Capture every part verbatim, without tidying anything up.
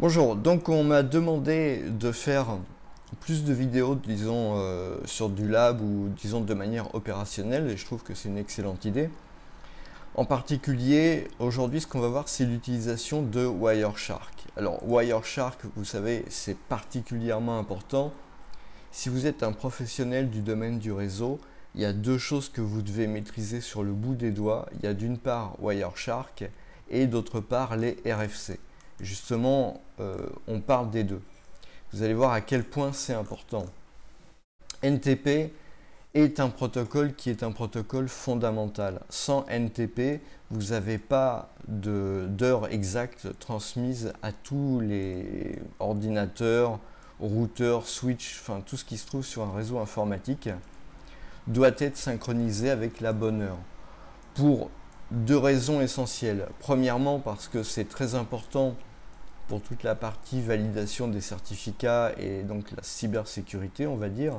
Bonjour, donc on m'a demandé de faire plus de vidéos, disons, euh, sur du lab ou disons de manière opérationnelle, et je trouve que c'est une excellente idée. En particulier, aujourd'hui, ce qu'on va voir, c'est l'utilisation de Wireshark. Alors, Wireshark, vous savez, c'est particulièrement important. Si vous êtes un professionnel du domaine du réseau, il y a deux choses que vous devez maîtriser sur le bout des doigts. Il y a d'une part Wireshark et d'autre part les R F C. Justement, euh, on parle des deux. Vous allez voir à quel point c'est important. N T P est un protocole qui est un protocole fondamental. Sans N T P, vous n'avez pas d'heure exacte transmise à tous les ordinateurs, routeurs, switch, enfin tout ce qui se trouve sur un réseau informatique doit être synchronisé avec la bonne heure. Pour deux raisons essentielles. Premièrement, parce que c'est très important pour toute la partie validation des certificats et donc la cybersécurité, on va dire.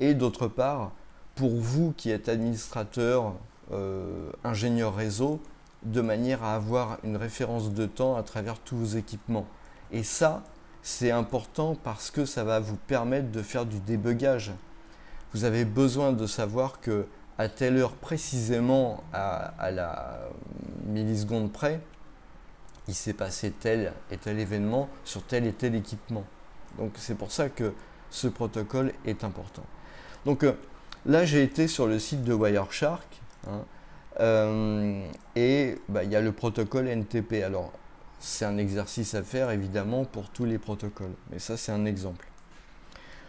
Et d'autre part, pour vous qui êtes administrateur, euh, ingénieur réseau, de manière à avoir une référence de temps à travers tous vos équipements. Et ça, c'est important parce que ça va vous permettre de faire du débugage. Vous avez besoin de savoir que à telle heure précisément, à, à la milliseconde près, il s'est passé tel et tel événement sur tel et tel équipement. Donc c'est pour ça que ce protocole est important. Donc là, j'ai été sur le site de Wireshark, hein, euh, et bah, il y a le protocole N T P. Alors c'est un exercice à faire évidemment pour tous les protocoles, mais ça c'est un exemple.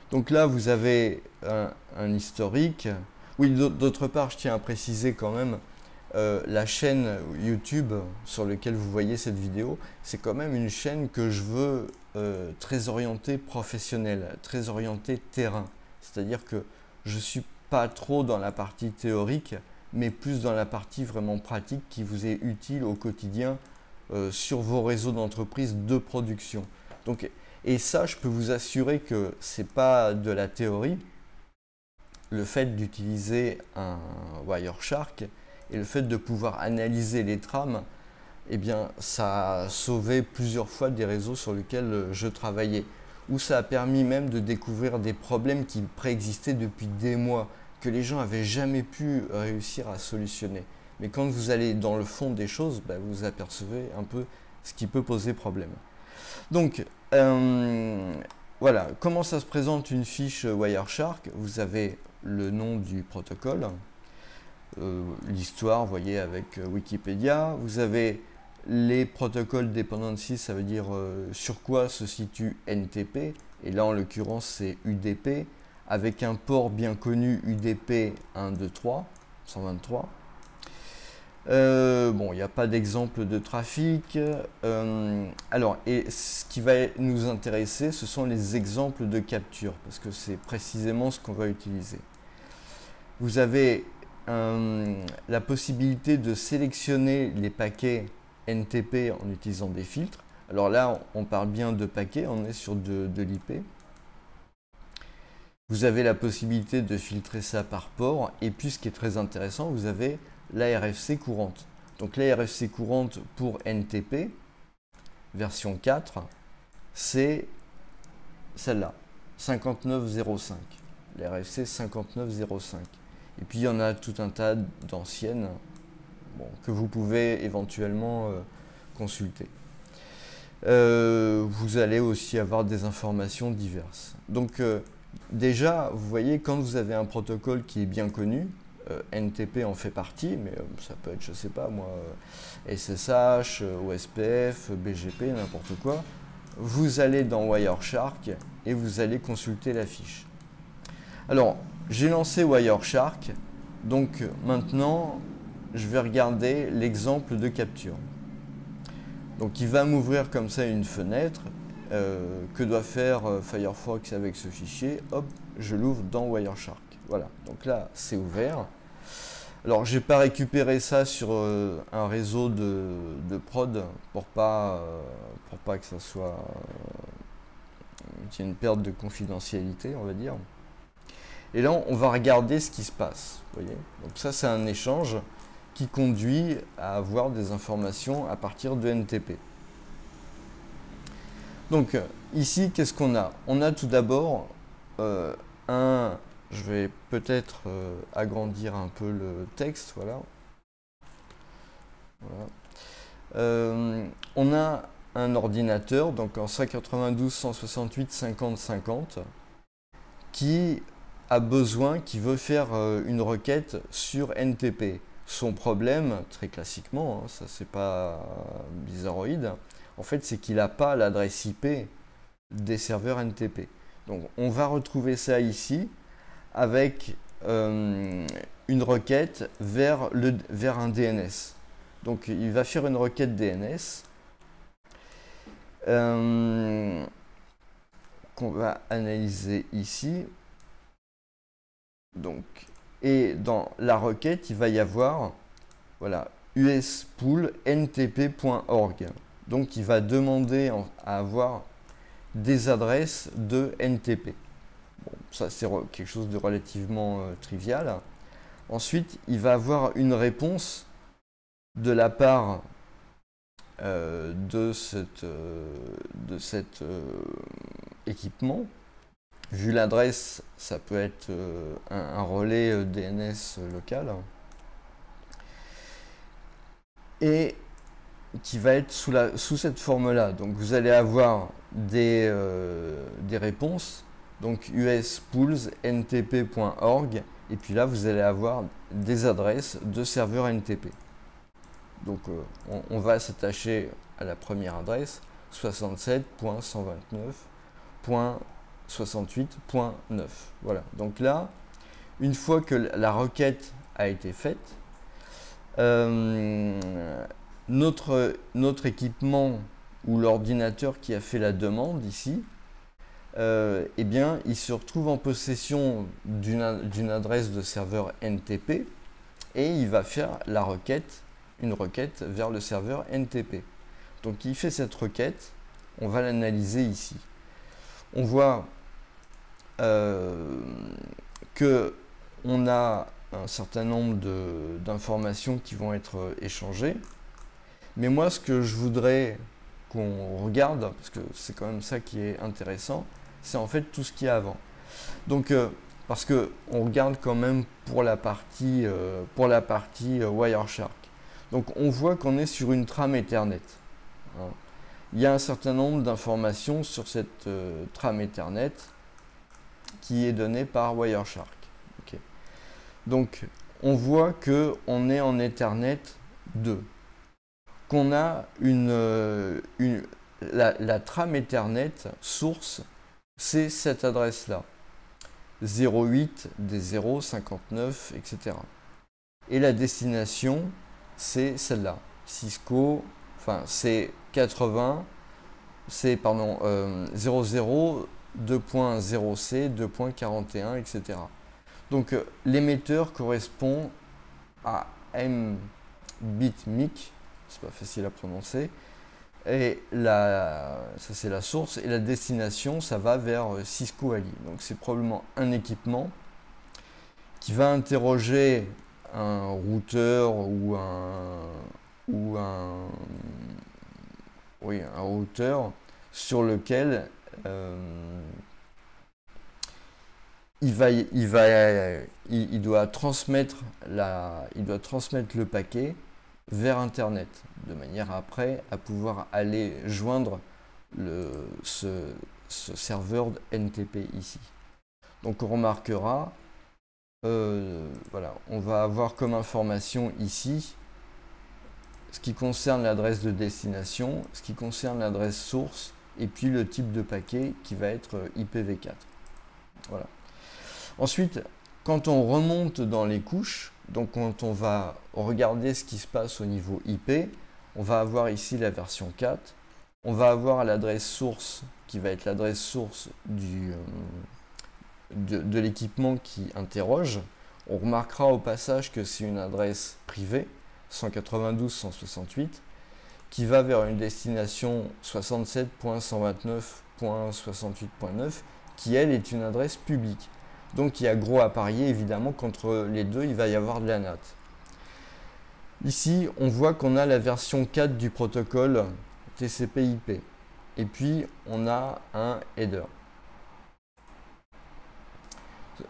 Donc là, vous avez un, un historique. Oui, d'autre part, je tiens à préciser quand même, euh, la chaîne YouTube sur laquelle vous voyez cette vidéo, c'est quand même une chaîne que je veux euh, très orientée professionnelle, très orientée terrain. C'est-à-dire que je ne suis pas trop dans la partie théorique, mais plus dans la partie vraiment pratique qui vous est utile au quotidien euh, sur vos réseaux d'entreprise de production. Donc, et ça, je peux vous assurer que ce n'est pas de la théorie. Le fait d'utiliser un Wireshark et le fait de pouvoir analyser les trames, eh bien, ça a sauvé plusieurs fois des réseaux sur lesquels je travaillais, où ça a permis même de découvrir des problèmes qui préexistaient depuis des mois, que les gens n'avaient jamais pu réussir à solutionner. Mais quand vous allez dans le fond des choses, bah, vous apercevez un peu ce qui peut poser problème. Donc, euh, voilà, comment ça se présente une fiche Wireshark? Vous avez le nom du protocole, euh, l'histoire, vous voyez, avec Wikipédia. Vous avez les protocoles dependencies, ça veut dire euh, sur quoi se situe N T P, et là en l'occurrence c'est U D P, avec un port bien connu U D P cent vingt-trois. Euh, bon, il n'y a pas d'exemple de trafic. Euh, alors, et ce qui va nous intéresser, ce sont les exemples de capture, parce que c'est précisément ce qu'on va utiliser. Vous avez euh, la possibilité de sélectionner les paquets N T P en utilisant des filtres. Alors là, on parle bien de paquets, on est sur de, de l'I P. Vous avez la possibilité de filtrer ça par port, et puis ce qui est très intéressant, vous avez la R F C courante. Donc la R F C courante pour N T P, version quatre, c'est celle-là, cinquante-neuf zéro cinq. La R F C cinquante-neuf zéro cinq. Et puis il y en a tout un tas d'anciennes, bon, que vous pouvez éventuellement euh, consulter. Euh, vous allez aussi avoir des informations diverses. Donc euh, déjà, vous voyez, quand vous avez un protocole qui est bien connu, N T P en fait partie, mais ça peut être, je sais pas moi, S S H, O S P F, B G P, n'importe quoi. Vous allez dans Wireshark et vous allez consulter la fiche. Alors, j'ai lancé Wireshark, donc maintenant je vais regarder l'exemple de capture. Donc il va m'ouvrir comme ça une fenêtre. Euh, que doit faire Firefox avec ce fichier? Hop, je l'ouvre dans Wireshark. Voilà, donc là c'est ouvert. Alors j'ai pas récupéré ça sur euh, un réseau de, de prod pour pas euh, pour pas que ça soit euh, qu'il y ait une perte de confidentialité, on va dire. Et là on va regarder ce qui se passe. Vous voyez, donc ça c'est un échange qui conduit à avoir des informations à partir de N T P. Donc ici, qu'est-ce qu'on a? On a tout d'abord euh, un... Je vais peut-être euh, agrandir un peu le texte, voilà. Voilà. Euh, on a un ordinateur, donc en cent quatre-vingt-douze cent soixante-huit cinquante cinquante, qui a besoin, qui veut faire euh, une requête sur N T P. Son problème, très classiquement, hein, ça c'est pas bizarroïde, en fait c'est qu'il n'a pas l'adresse I P des serveurs N T P. Donc on va retrouver ça ici, avec euh, une requête vers, le, vers un D N S. Donc il va faire une requête D N S euh, qu'on va analyser ici. Donc, et dans la requête, il va y avoir voilà, u s pool point n t p point org. Donc il va demander en, à avoir des adresses de N T P. Bon, ça c'est quelque chose de relativement euh, trivial. Ensuite, il va avoir une réponse de la part euh, de cet euh, de cette, euh, équipement. Vu l'adresse, ça peut être euh, un, un relais euh, D N S local. Et qui va être sous, la, sous cette forme-là. Donc vous allez avoir des, euh, des réponses. Donc u s pools point n t p point org, et puis là vous allez avoir des adresses de serveurs N T P. Donc euh, on, on va s'attacher à la première adresse soixante-sept point cent vingt-neuf point soixante-huit point neuf. Voilà, donc là, une fois que la requête a été faite, euh, notre, notre équipement ou l'ordinateur qui a fait la demande ici, Euh, eh bien, il se retrouve en possession d'une adresse de serveur N T P et il va faire la requête, une requête vers le serveur N T P. Donc, il fait cette requête, on va l'analyser ici. On voit euh, que on a un certain nombre d'informations qui vont être échangées. Mais moi, ce que je voudrais qu'on regarde, parce que c'est quand même ça qui est intéressant, c'est en fait tout ce qu'il y a avant. Donc, euh, parce que on regarde quand même pour la partie, euh, pour la partie euh, Wireshark. Donc, on voit qu'on est sur une trame Ethernet. Hein. Il y a un certain nombre d'informations sur cette euh, trame Ethernet qui est donnée par Wireshark. Okay. Donc, on voit que on est en Ethernet deux. Qu'on a une, une la, la trame Ethernet source, c'est cette adresse là, zéro huit des zéro cinquante-neuf, et cetera. Et la destination, c'est celle-là, Cisco, enfin c'est quatre-vingts, c'est pardon euh, zéro zéro deux point zéro c deux point quarante et un, et cetera. Donc euh, l'émetteur correspond à Mbitmic. C'est pas facile à prononcer, et la, ça c'est la source, et la destination, ça va vers Cisco Ali. Donc c'est probablement un équipement qui va interroger un routeur ou un ou un oui un routeur sur lequel euh, il va il va il, il doit transmettre la il doit transmettre le paquet vers Internet, de manière après à pouvoir aller joindre le, ce, ce serveur N T P ici. Donc on remarquera, euh, voilà, on va avoir comme information ici ce qui concerne l'adresse de destination, ce qui concerne l'adresse source, et puis le type de paquet qui va être I P v quatre. Voilà. Ensuite, quand on remonte dans les couches, donc quand on va regarder ce qui se passe au niveau I P, on va avoir ici la version quatre, on va avoir l'adresse source qui va être l'adresse source du, euh, de, de l'équipement qui interroge. On remarquera au passage que c'est une adresse privée, cent quatre-vingt-douze cent soixante-huit, qui va vers une destination soixante-sept point cent vingt-neuf point soixante-huit point neuf, qui elle est une adresse publique. Donc il y a gros à parier, évidemment, qu'entre les deux, il va y avoir de la natte. Ici, on voit qu'on a la version quatre du protocole T C P I P. et puis on a un header.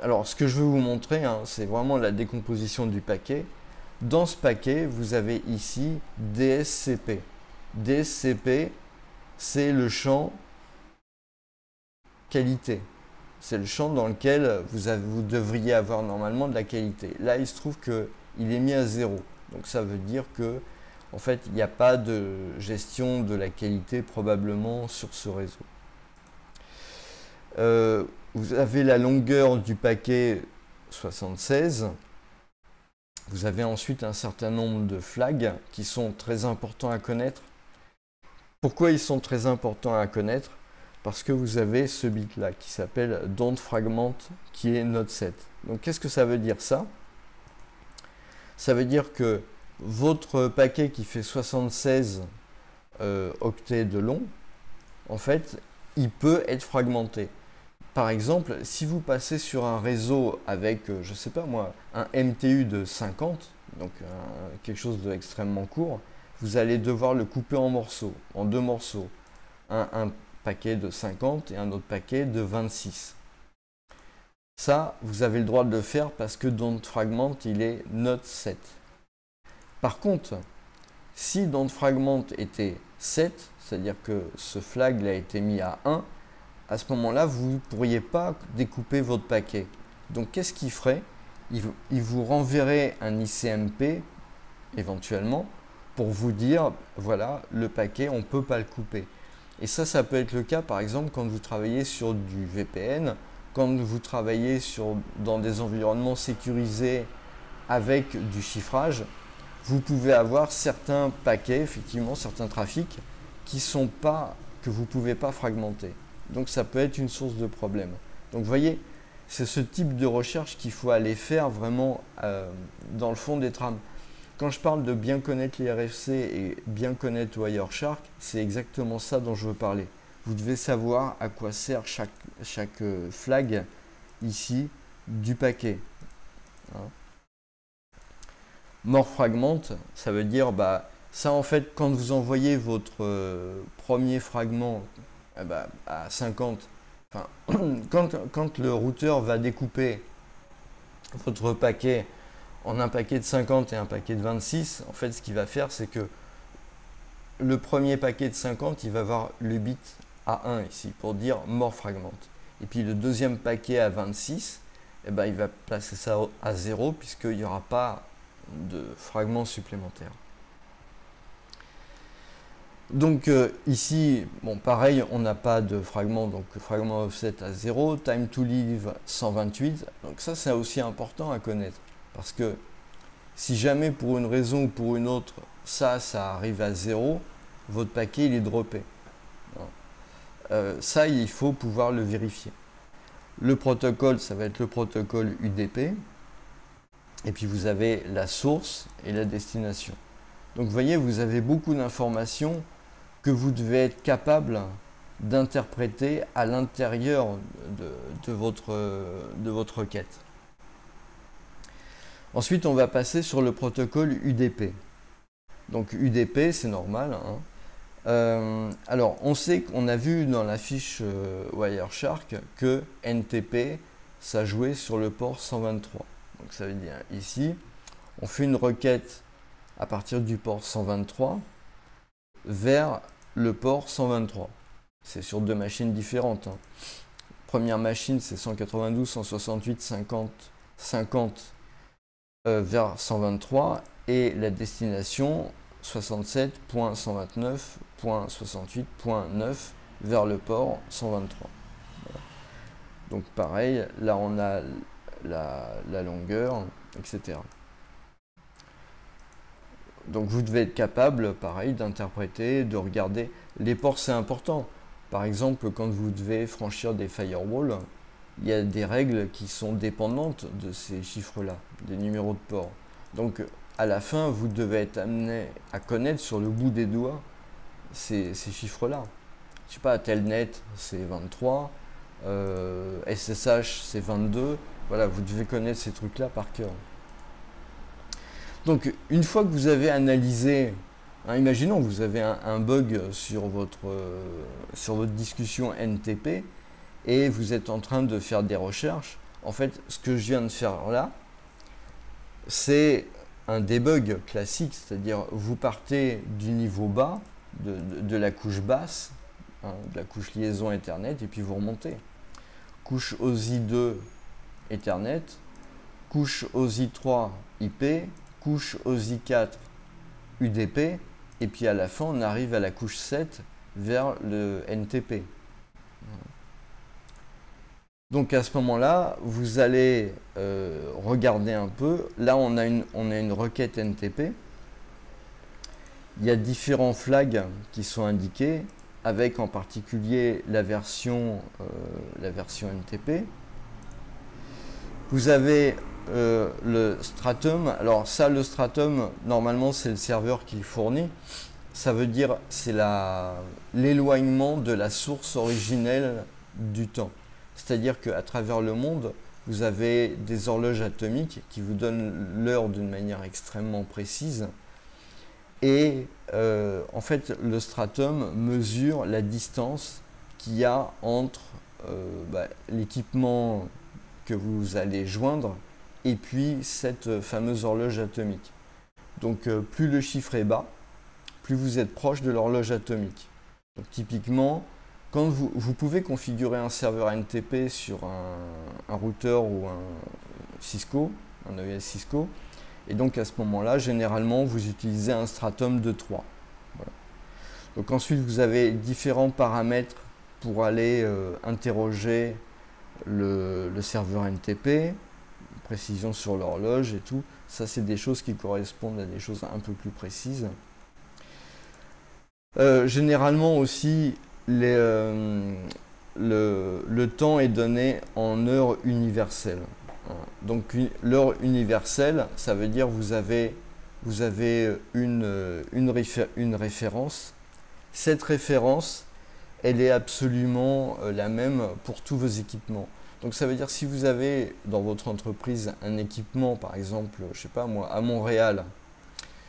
Alors ce que je veux vous montrer, hein, c'est vraiment la décomposition du paquet. Dans ce paquet, vous avez ici D S C P. D S C P, c'est le champ qualité. C'est le champ dans lequel vous, avez, vous devriez avoir normalement de la qualité. Là, il se trouve qu'il est mis à zéro. Donc ça veut dire que en fait, il n'y a pas de gestion de la qualité probablement sur ce réseau. Euh, vous avez la longueur du paquet soixante-seize. Vous avez ensuite un certain nombre de flags qui sont très importants à connaître. Pourquoi ils sont très importants à connaître? Parce que vous avez ce bit là qui s'appelle don't fragment qui est notre set. Donc qu'est-ce que ça veut dire ça? Ça veut dire que votre paquet qui fait soixante-seize euh, octets de long, en fait, il peut être fragmenté. Par exemple, si vous passez sur un réseau avec, euh, je sais pas moi, un M T U de cinquante, donc euh, quelque chose d'extrêmement court, vous allez devoir le couper en morceaux, en deux morceaux. Un, un paquet de cinquante et un autre paquet de vingt-six. Ça, vous avez le droit de le faire parce que don't fragment, il est not set. Par contre, si don't fragment était sept, c'est-à-dire que ce flag a été mis à un, à ce moment-là, vous ne pourriez pas découper votre paquet. Donc, qu'est-ce qu'il ferait? Il vous renverrait un I C M P, éventuellement, pour vous dire, voilà, le paquet, on ne peut pas le couper. Et ça, ça peut être le cas, par exemple, quand vous travaillez sur du V P N, quand vous travaillez sur, dans des environnements sécurisés avec du chiffrage. Vous pouvez avoir certains paquets, effectivement, certains trafics qui sont pas, que vous ne pouvez pas fragmenter. Donc, ça peut être une source de problème. Donc, vous voyez, c'est ce type de recherche qu'il faut aller faire vraiment euh, dans le fond des trames. Quand je parle de bien connaître les R F C et bien connaître Wireshark, c'est exactement ça dont je veux parler. Vous devez savoir à quoi sert chaque, chaque flag ici du paquet. Hein? More fragment, ça veut dire, bah, ça en fait, quand vous envoyez votre euh, premier fragment eh bah, à cinquante, enfin, quand, quand le routeur va découper votre paquet en un paquet de cinquante et un paquet de vingt-six, en fait, ce qu'il va faire, c'est que le premier paquet de cinquante, il va avoir le bit à un ici, pour dire more fragment. Et puis le deuxième paquet à vingt-six, eh bah, il va placer ça à zéro, puisqu'il n'y aura pas de fragments supplémentaires. Donc euh, ici, bon, pareil, on n'a pas de fragments, donc fragment offset à zéro, time to leave cent vingt-huit, donc ça c'est aussi important à connaître, parce que si jamais pour une raison ou pour une autre, ça, ça arrive à zéro, votre paquet il est droppé. Euh, ça, il faut pouvoir le vérifier. Le protocole, ça va être le protocole U D P. Et puis vous avez la source et la destination. Donc vous voyez, vous avez beaucoup d'informations que vous devez être capable d'interpréter à l'intérieur de, de, votre, de votre requête. Ensuite, on va passer sur le protocole U D P. Donc U D P, c'est normal. Hein. Euh, alors, on sait qu'on a vu dans la fiche euh, Wireshark que N T P, ça jouait sur le port cent vingt-trois. Donc ça veut dire ici, on fait une requête à partir du port cent vingt-trois vers le port cent vingt-trois. C'est sur deux machines différentes. Hein. Première machine, c'est cent quatre-vingt-douze, cent soixante-huit, cinquante, cinquante euh, vers cent vingt-trois et la destination soixante-sept point cent vingt-neuf point soixante-huit point neuf vers le port cent vingt-trois. Voilà. Donc pareil, là on a La, la longueur, et cetera. Donc vous devez être capable, pareil, d'interpréter, de regarder. Les ports, c'est important. Par exemple, quand vous devez franchir des firewalls, il y a des règles qui sont dépendantes de ces chiffres-là, des numéros de port. Donc à la fin, vous devez être amené à connaître sur le bout des doigts ces, ces chiffres-là. Je sais pas, Telnet, c'est vingt-trois, euh, S S H, c'est vingt-deux. Voilà, vous devez connaître ces trucs-là par cœur. Donc, une fois que vous avez analysé Hein, imaginons, vous avez un, un bug sur votre, euh, sur votre discussion N T P et vous êtes en train de faire des recherches. En fait, ce que je viens de faire là, c'est un debug classique, c'est-à-dire vous partez du niveau bas, de, de, de la couche basse, hein, de la couche liaison Ethernet, et puis vous remontez. Couche O S I deux Ethernet, couche O S I trois I P, couche O S I quatre U D P, et puis à la fin on arrive à la couche sept vers le N T P. Donc à ce moment-là, vous allez euh, regarder un peu. Là, on a, une, on a une requête N T P. Il y a différents flags qui sont indiqués, avec en particulier la version, euh, la version N T P. Vous avez euh, le stratum. Alors ça, le stratum, normalement, c'est le serveur qui le fournit. Ça veut dire c'est l'éloignement de la source originelle du temps. C'est-à-dire qu'à travers le monde, vous avez des horloges atomiques qui vous donnent l'heure d'une manière extrêmement précise. Et euh, en fait, le stratum mesure la distance qu'il y a entre euh, bah, l'équipement que vous allez joindre et puis cette fameuse horloge atomique. Donc euh, plus le chiffre est bas, plus vous êtes proche de l'horloge atomique. Donc typiquement, quand vous, vous pouvez configurer un serveur N T P sur un, un routeur ou un Cisco, un E O S Cisco, et donc à ce moment-là, généralement, vous utilisez un stratum de trois. Voilà. Donc ensuite, vous avez différents paramètres pour aller euh, interroger le, le serveur N T P, précision sur l'horloge et tout. Ça, c'est des choses qui correspondent à des choses un peu plus précises. Euh, généralement aussi, Les, euh, le, le temps est donné en heure universelle. Donc l'heure universelle, ça veut dire vous avez, vous avez une, une, réfé une référence. Cette référence, elle est absolument la même pour tous vos équipements. Donc ça veut dire si vous avez dans votre entreprise un équipement, par exemple, je sais pas moi, à Montréal,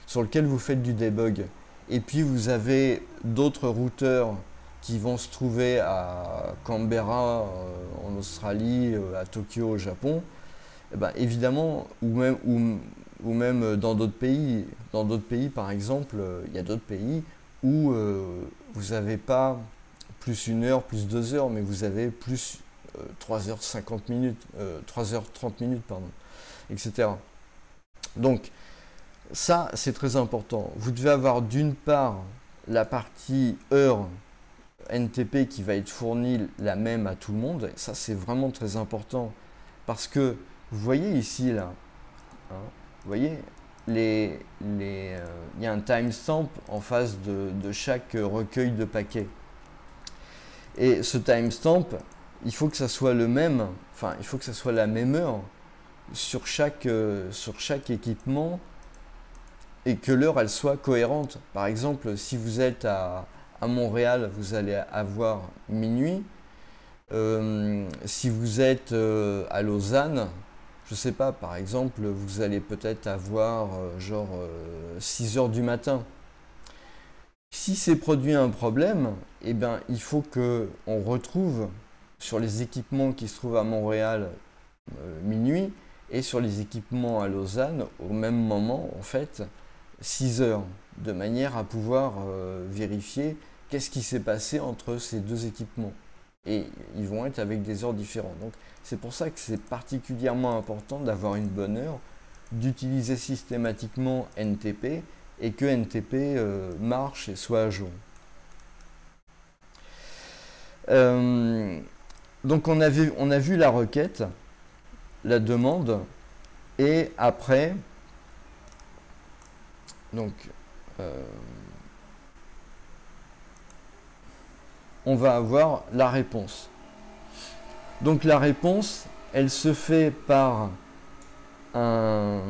sur lequel vous faites du debug, et puis vous avez d'autres routeurs qui vont se trouver à Canberra, euh, en Australie, euh, à Tokyo, au Japon, eh ben, évidemment, ou même, ou, ou même dans d'autres pays, dans d'autres pays par exemple, euh, il y a d'autres pays où euh, vous n'avez pas plus une heure, plus deux heures, mais vous avez plus euh, trois heures cinquante minutes, euh, trois heures trente minutes, pardon, et cetera. Donc, ça, c'est très important. Vous devez avoir d'une part la partie heure N T P qui va être fourni la même à tout le monde. Et ça, c'est vraiment très important parce que vous voyez ici, là, hein, vous voyez, les, les, euh, il y a un timestamp en face de, de chaque recueil de paquets. Et ce timestamp, il faut que ça soit le même, enfin, il faut que ça soit la même heure sur chaque, euh, sur chaque équipement et que l'heure, elle soit cohérente. Par exemple, si vous êtes à À Montréal, vous allez avoir minuit. Euh, si vous êtes euh, à Lausanne, je sais pas, par exemple, vous allez peut-être avoir euh, genre euh, six heures du matin. Si c'est produit un problème, eh ben, il faut que on retrouve sur les équipements qui se trouvent à Montréal euh, minuit et sur les équipements à Lausanne au même moment, en fait, six heures, de manière à pouvoir euh, vérifier qu'est-ce qui s'est passé entre ces deux équipements. Et ils vont être avec des heures différentes. Donc c'est pour ça que c'est particulièrement important d'avoir une bonne heure, d'utiliser systématiquement N T P et que N T P euh, marche et soit à jour. Euh, donc on a, vu, on a vu la requête, la demande, et après, donc Euh, on va avoir la réponse. Donc la réponse, elle se fait par un,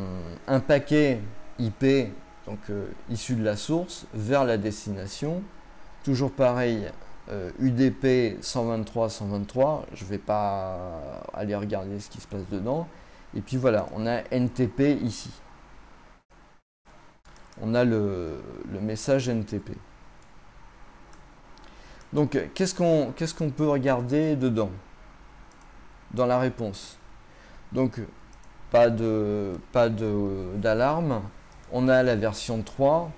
un paquet I P, donc euh, issu de la source, vers la destination. Toujours pareil, euh, U D P cent vingt-trois cent vingt-trois, je ne vais pas aller regarder ce qui se passe dedans. Et puis voilà, on a N T P ici. on a le, le message N T P. Donc, qu'est-ce qu'on qu'est-ce qu'on peut regarder dedans, dans la réponse? Donc, pas de pas de d'alarme. On a la version trois.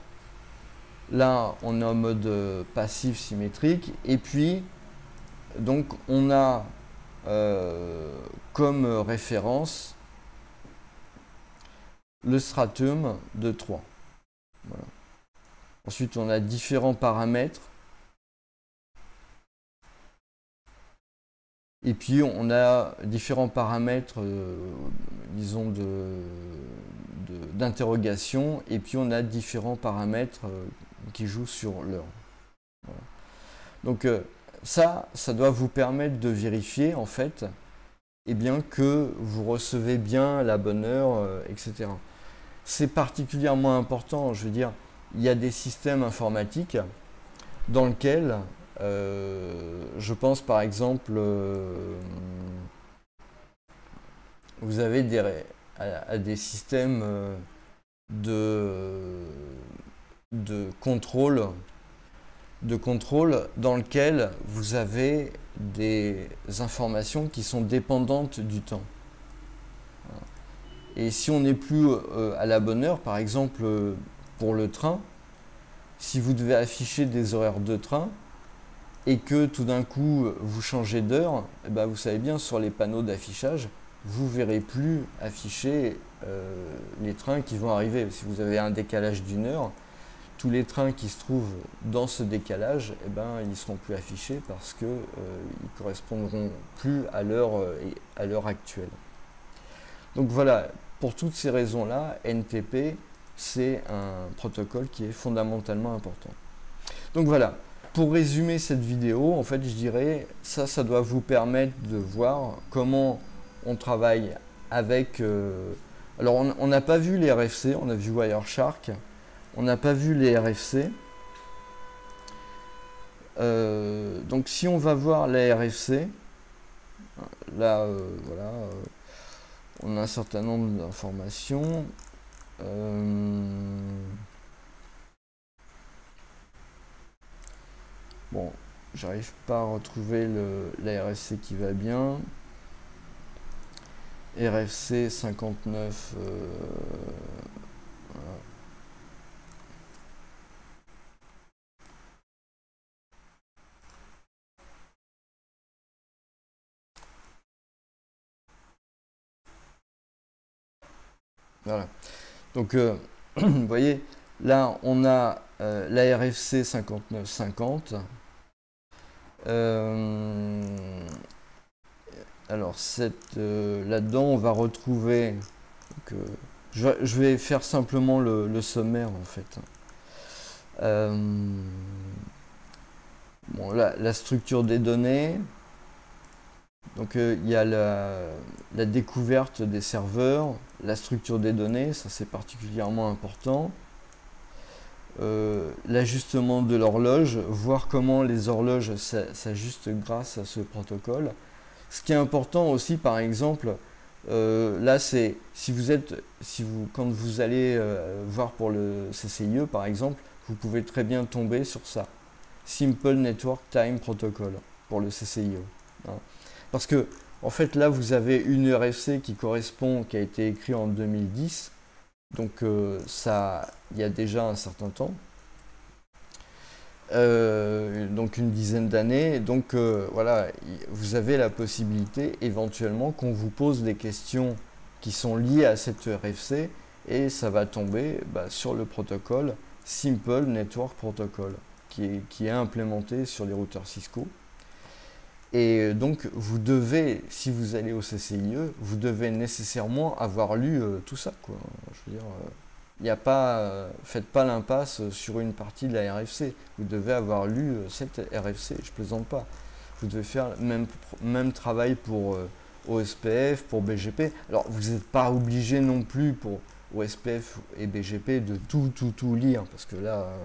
Là, on est en mode passif symétrique. Et puis, donc, on a euh, comme référence le stratum de trois. Voilà. Ensuite, on a différents paramètres. Et puis, on a différents paramètres, euh, disons, d'interrogation. Et puis, on a différents paramètres euh, qui jouent sur l'heure. Voilà. Donc, euh, ça, ça doit vous permettre de vérifier, en fait, eh bien, que vous recevez bien la bonne heure, euh, et cetera. C'est particulièrement important, je veux dire, il y a des systèmes informatiques dans lesquels... Euh, je pense par exemple euh, vous avez des, à, à des systèmes de, de, contrôle, de contrôle dans lequel vous avez des informations qui sont dépendantes du temps. Et si on n'est plus euh, à la bonne heure, par exemple pour le train, si vous devez afficher des horaires de train, et que tout d'un coup vous changez d'heure, ben vous savez bien sur les panneaux d'affichage, vous ne verrez plus afficher euh, les trains qui vont arriver. Si vous avez un décalage d'une heure, tous les trains qui se trouvent dans ce décalage, eh ben, ils ne seront plus affichés parce qu'ils euh, ne correspondront plus à l'heure euh, à l'heure actuelle. Donc voilà, pour toutes ces raisons-là, N T P, c'est un protocole qui est fondamentalement important. Donc voilà. Pour résumer cette vidéo, en fait, je dirais, ça, ça doit vous permettre de voir comment on travaille avec... Euh, alors, on n'a pas vu les R F C, on a vu Wireshark, on n'a pas vu les R F C. Euh, donc, si on va voir les R F C, là, euh, voilà, euh, on a un certain nombre d'informations. Euh, Bon, j'arrive pas à retrouver le, la R F C qui va bien. R F C cinquante-neuf. Euh, voilà. Voilà. Donc, euh, vous voyez, là, on a euh, la R F C cinquante-neuf cinquante. Euh, alors euh, là-dedans, on va retrouver. Donc, euh, je, je vais faire simplement le, le sommaire en fait. Euh, bon, là, la structure des données. Donc, euh, il y a la, la découverte des serveurs, la structure des données, ça c'est particulièrement important. Euh, l'ajustement de l'horloge, voir comment les horloges s'ajustent grâce à ce protocole. Ce qui est important aussi, par exemple, euh, là c'est si vous êtes, si vous, quand vous allez euh, voir pour le C C I E par exemple, vous pouvez très bien tomber sur ça. Simple Network Time Protocol pour le C C I E. Hein. Parce que en fait là vous avez une R F C qui correspond, qui a été écrite en deux mille dix. Donc euh, ça, il y a déjà un certain temps, euh, donc une dizaine d'années. Donc euh, voilà, vous avez la possibilité éventuellement qu'on vous pose des questions qui sont liées à cette R F C et ça va tomber bah, sur le protocole Simple Network Protocol qui est, qui est implémenté sur les routeurs Cisco. Et donc vous devez, si vous allez au C C I E, vous devez nécessairement avoir lu euh, tout ça, quoi. Je veux dire, il n'y a pas, euh, faites pas l'impasse sur une partie de la R F C. Vous devez avoir lu euh, cette R F C, je plaisante pas. Vous devez faire le même, même travail pour euh, O S P F, pour B G P. Alors vous n'êtes pas obligé non plus pour O S P F et B G P de tout, tout, tout lire, parce que là, euh,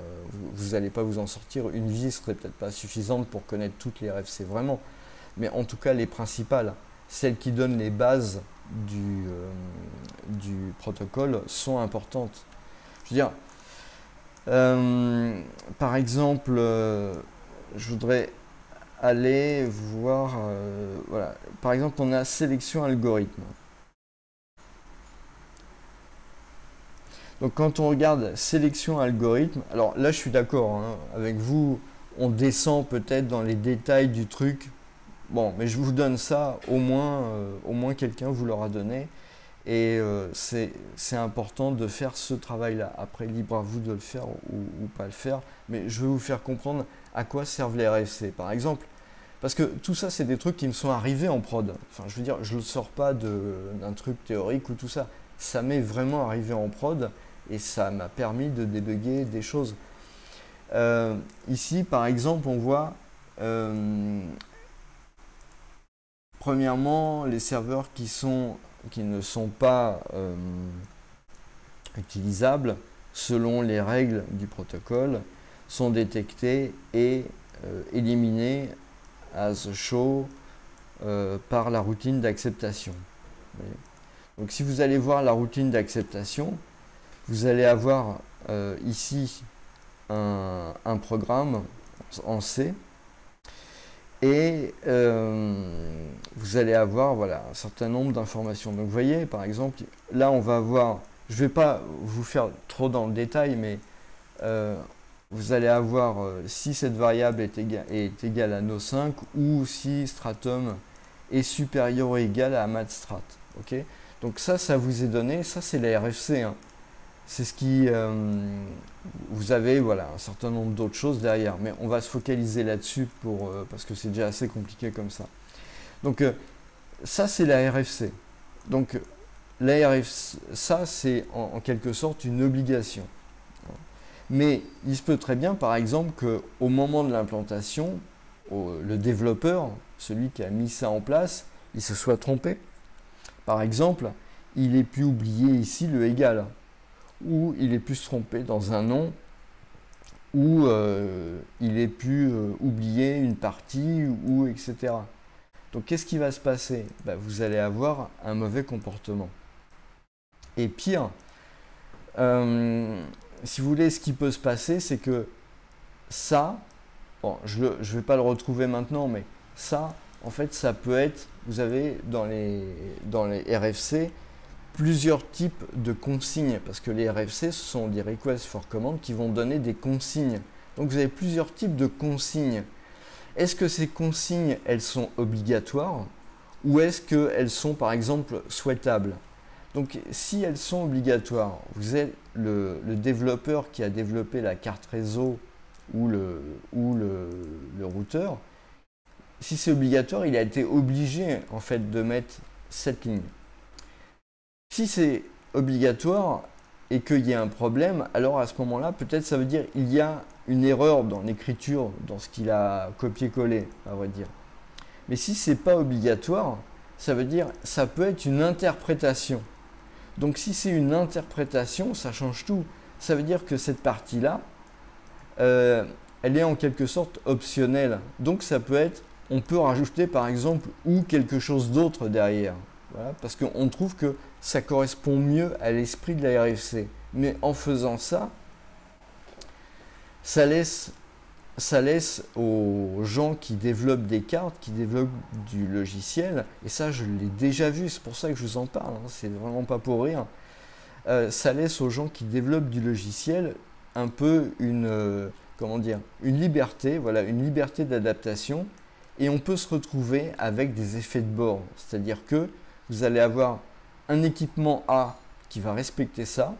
vous n'allez pas vous en sortir. Une vie serait peut-être pas suffisante pour connaître toutes les R F C vraiment. Mais en tout cas les principales, celles qui donnent les bases du, euh, du protocole sont importantes. Je veux dire, Euh, par exemple, euh, je voudrais aller voir, euh, voilà, par exemple, on a sélection algorithme. Donc quand on regarde sélection algorithme, alors là je suis d'accord hein, avec vous, on descend peut-être dans les détails du truc. Bon, mais je vous donne ça, au moins, euh, au moins quelqu'un vous l'aura donné. Et euh, c'est important de faire ce travail-là. Après, libre à vous de le faire ou, ou pas le faire. Mais je vais vous faire comprendre à quoi servent les R F C, par exemple. Parce que tout ça, c'est des trucs qui me sont arrivés en prod. Enfin, je veux dire, je ne sors pas d'un truc théorique ou tout ça. Ça m'est vraiment arrivé en prod. Et ça m'a permis de débugger des choses. Euh, ici, par exemple, on voit, euh, premièrement, les serveurs qui, sont, qui ne sont pas euh, utilisables selon les règles du protocole sont détectés et euh, éliminés as show euh, par la routine d'acceptation. Donc, si vous allez voir la routine d'acceptation, vous allez avoir euh, ici un, un programme en C et euh, vous allez avoir voilà, un certain nombre d'informations. Donc vous voyez, par exemple, là on va avoir, je ne vais pas vous faire trop dans le détail, mais euh, vous allez avoir euh, si cette variable est, éga est égale à no cinq ou si stratum est supérieur ou égal à matstrat. Okay, donc ça, ça vous est donné, ça c'est la R F C. Hein. C'est ce qui... Euh, vous avez voilà, un certain nombre d'autres choses derrière. Mais on va se focaliser là-dessus pour euh, parce que c'est déjà assez compliqué comme ça. Donc, euh, ça, c'est la R F C. Donc, la R F C, ça, c'est en, en quelque sorte une obligation. Mais il se peut très bien, par exemple, qu'au moment de l'implantation, le développeur, celui qui a mis ça en place, il se soit trompé. Par exemple, il ait pu oublier ici le égal. Ou il ait pu se tromper dans un nom, ou euh, il ait pu euh, oublier une partie, ou et cetera. Donc qu'est-ce qui va se passer? Ben, vous allez avoir un mauvais comportement. Et pire, euh, si vous voulez, ce qui peut se passer, c'est que ça, bon, je ne vais pas le retrouver maintenant, mais ça, en fait, ça peut être, vous avez dans les, dans les R F C, plusieurs types de consignes, parce que les R F C, ce sont des requests for command qui vont donner des consignes. Donc vous avez plusieurs types de consignes. Est-ce que ces consignes, elles sont obligatoires ou est-ce qu'elles sont, par exemple, souhaitables? Donc si elles sont obligatoires, vous êtes le, le développeur qui a développé la carte réseau ou le, ou le, le routeur. Si c'est obligatoire, il a été obligé, en fait, de mettre cette ligne. Si c'est obligatoire et qu'il y a un problème, alors à ce moment-là, peut-être ça veut dire qu'il y a une erreur dans l'écriture, dans ce qu'il a copié-collé, à vrai dire. Mais si ce n'est pas obligatoire, ça veut dire que ça peut être une interprétation. Donc si c'est une interprétation, ça change tout. Ça veut dire que cette partie-là, euh, elle est en quelque sorte optionnelle. Donc ça peut être, on peut rajouter par exemple ou quelque chose d'autre derrière. Voilà, parce qu'on trouve que ça correspond mieux à l'esprit de la R F C. Mais en faisant ça, ça laisse, ça laisse aux gens qui développent des cartes, qui développent du logiciel, et ça je l'ai déjà vu, c'est pour ça que je vous en parle, hein, c'est vraiment pas pour rire, euh, ça laisse aux gens qui développent du logiciel un peu une, euh, comment dire, une liberté, voilà, une liberté d'adaptation, et on peut se retrouver avec des effets de bord, c'est-à-dire que vous allez avoir un équipement A qui va respecter ça,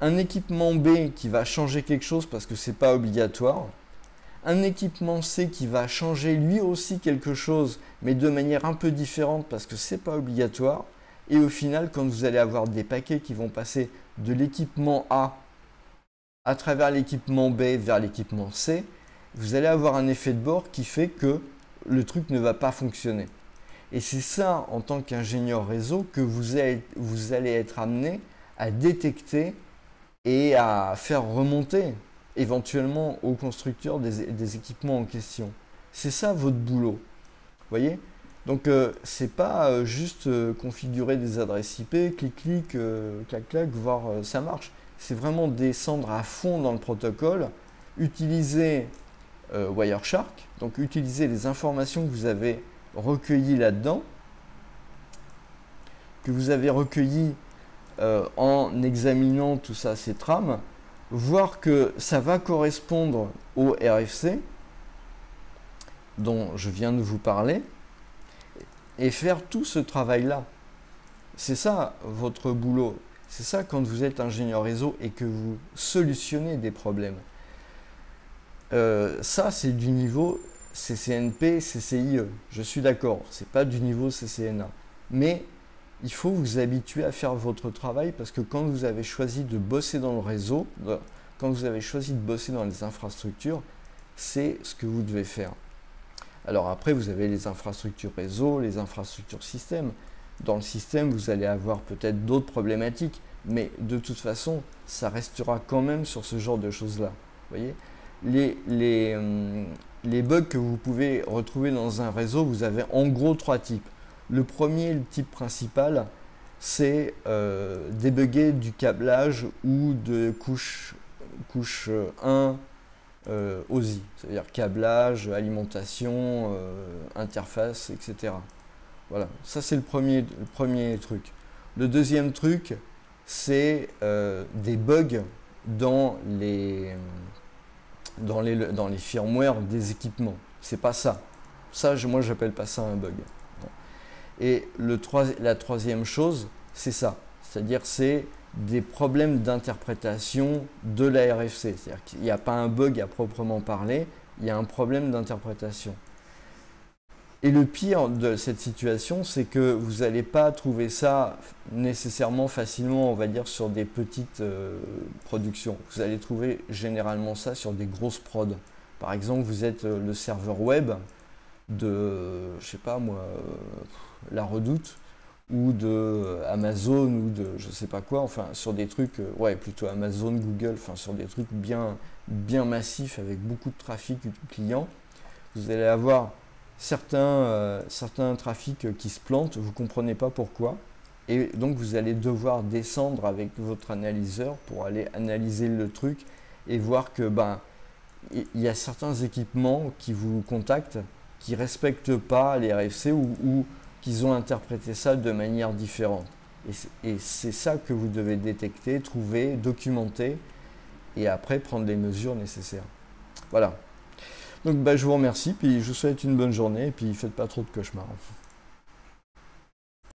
un équipement B qui va changer quelque chose parce que c'est pas obligatoire, un équipement C qui va changer lui aussi quelque chose mais de manière un peu différente parce que c'est pas obligatoire, et au final quand vous allez avoir des paquets qui vont passer de l'équipement A à travers l'équipement B vers l'équipement C, vous allez avoir un effet de bord qui fait que le truc ne va pas fonctionner. Et c'est ça, en tant qu'ingénieur réseau, que vous, êtes, vous allez être amené à détecter et à faire remonter éventuellement aux constructeurs des, des équipements en question. C'est ça votre boulot, vous voyez? Donc, euh, c'est pas euh, juste euh, configurer des adresses I P, clic-clic, euh, clac-clac, voir euh, ça marche. c'est vraiment descendre à fond dans le protocole, utiliser euh, Wireshark, donc utiliser les informations que vous avez recueillies là-dedans, que vous avez recueillies euh, en examinant tout ça, ces trames, voir que ça va correspondre au R F C dont je viens de vous parler, et faire tout ce travail-là. C'est ça votre boulot, c'est ça quand vous êtes ingénieur réseau et que vous solutionnez des problèmes. Euh, ça, c'est du niveau C C N P, C C I E, je suis d'accord, c'est pas du niveau C C N A. Mais il faut vous habituer à faire votre travail, parce que quand vous avez choisi de bosser dans le réseau, quand vous avez choisi de bosser dans les infrastructures, c'est ce que vous devez faire. Alors après, vous avez les infrastructures réseau, les infrastructures système. Dans le système, vous allez avoir peut-être d'autres problématiques, mais de toute façon, ça restera quand même sur ce genre de choses-là. Vous voyez, les, les, hum, les bugs que vous pouvez retrouver dans un réseau, vous avez en gros trois types. Le premier, le type principal, c'est euh, débugger du câblage ou de couche, couche un euh, O S I, c'est-à-dire câblage, alimentation, euh, interface, et cetera. Voilà, ça c'est le premier, le premier truc. Le deuxième truc, c'est euh, des bugs dans les, dans les, dans les firmware des équipements. C'est pas ça. Ça, je, moi, j'appelle pas ça un bug. Et le trois, la troisième chose, c'est ça. C'est-à-dire, c'est des problèmes d'interprétation de la R F C. C'est-à-dire qu'il n'y a pas un bug à proprement parler, il y a un problème d'interprétation. Et le pire de cette situation, c'est que vous n'allez pas trouver ça nécessairement facilement, on va dire, sur des petites euh, productions. Vous allez trouver généralement ça sur des grosses prods. Par exemple, vous êtes euh, le serveur web de, euh, je sais pas moi, euh, La Redoute, ou de euh, Amazon, ou de je sais pas quoi, enfin sur des trucs, euh, ouais, plutôt Amazon, Google, enfin sur des trucs bien, bien massifs avec beaucoup de trafic client. Vous allez avoir Certains, euh, certains trafics qui se plantent, vous ne comprenez pas pourquoi, et donc vous allez devoir descendre avec votre analyseur pour aller analyser le truc et voir que ben, il y a certains équipements qui vous contactent qui ne respectent pas les R F C ou, ou qu'ils ont interprété ça de manière différente. Et c'est ça que vous devez détecter, trouver, documenter et après prendre les mesures nécessaires. Voilà. Donc bah, je vous remercie, puis je vous souhaite une bonne journée, et puis faites pas trop de cauchemars.